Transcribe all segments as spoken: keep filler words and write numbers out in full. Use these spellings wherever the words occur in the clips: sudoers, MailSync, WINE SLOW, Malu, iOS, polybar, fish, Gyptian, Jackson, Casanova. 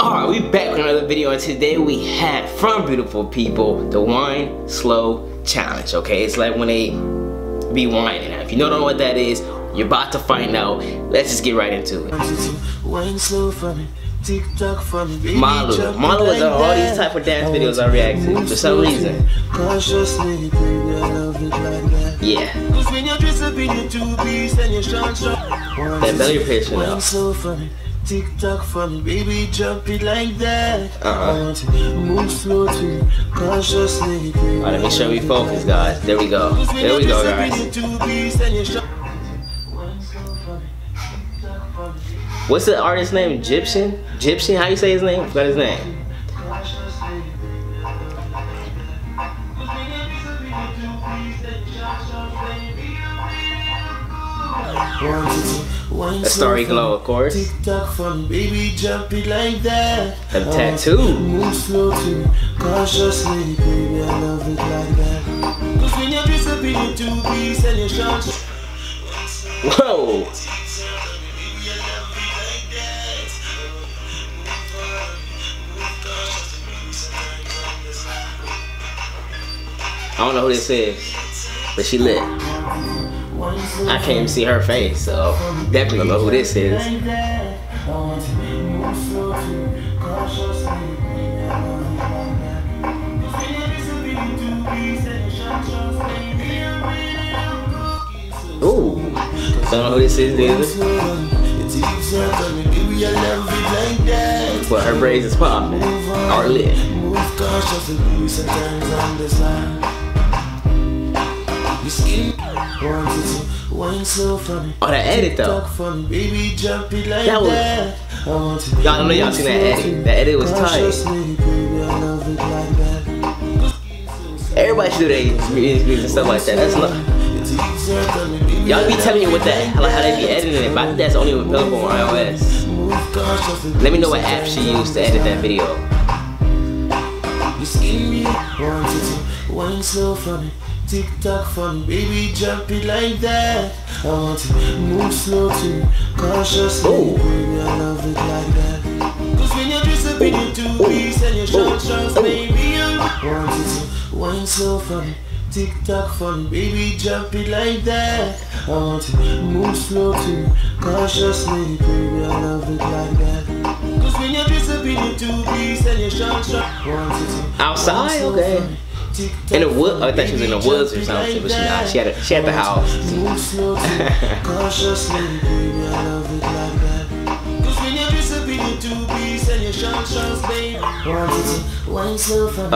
Alright, we back with another video, and today we have, from beautiful people, the wine slow challenge. Okay, it's like when they be whining. Now, if you don't know what that is, you're about to find out. Let's just get right into it. Malu, Malu is on all these type of dance videos I react to for some reason. Yeah. That belly picture though. Tick tock for me, baby, jump it like that. Uh huh. Move slowly, cautiously. Alright, let me show you focus, guys. There we go. There we go, guys. What's the artist's name? Gyptian? Gyptian? How you say his name? I forgot his name. A starry glow, of course. Baby, jump it like that. A tattoo. Move slowly, cautiously, baby, I love it like that. Whoa. I don't know who this is, but she lit. I can't even see her face, so definitely don't know who this is. Ooh, don't know who this is, dude. Well, her braids is popping, or lit. Oh, that edit though. That was. Y'all don't know y'all seen that edit. That edit was tight. Everybody should do their music and stuff like that. That's not. Y'all be telling me what that, like how they be editing it, but I think that's only available on iOS. Let me know what app she used to edit that video. Tick tock fun, baby, jump it like that. I want to move slowly, cautiously. Baby, I love it like that. Cause when you're disappearing to peace and your short shorts, baby, I want to wine slow fun. Tick tock fun, baby, jump it like that. I want to move slowly, cautiously. Baby, I love it like that. Cause when you're disappearing to peace and your short shorts, outside, okay. In the woods, I thought she was in the woods or something, but she not. She had a, she had the house. Oh,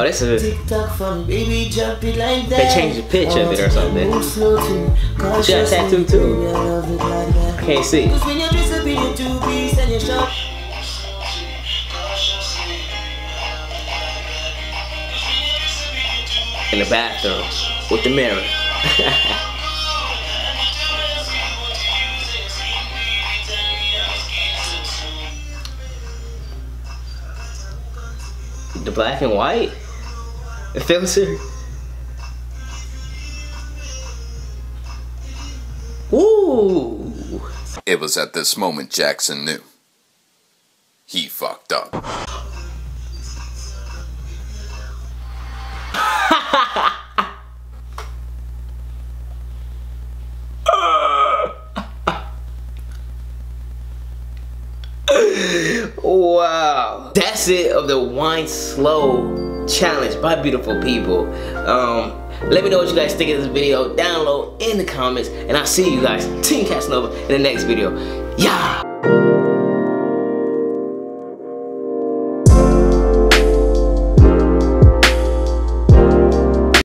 this is it. They changed the pitch of it or something. She had a tattoo too. I can't see. In the bathroom with the mirror. The black and white? The filter? Ooh. It was at this moment Jackson knew. He fucked up. Wow, that's it of the wine slow challenge by beautiful people. Um let me know what you guys think of this video down low in the comments, and I'll see you guys, team Casanova, in the next video. Yeah.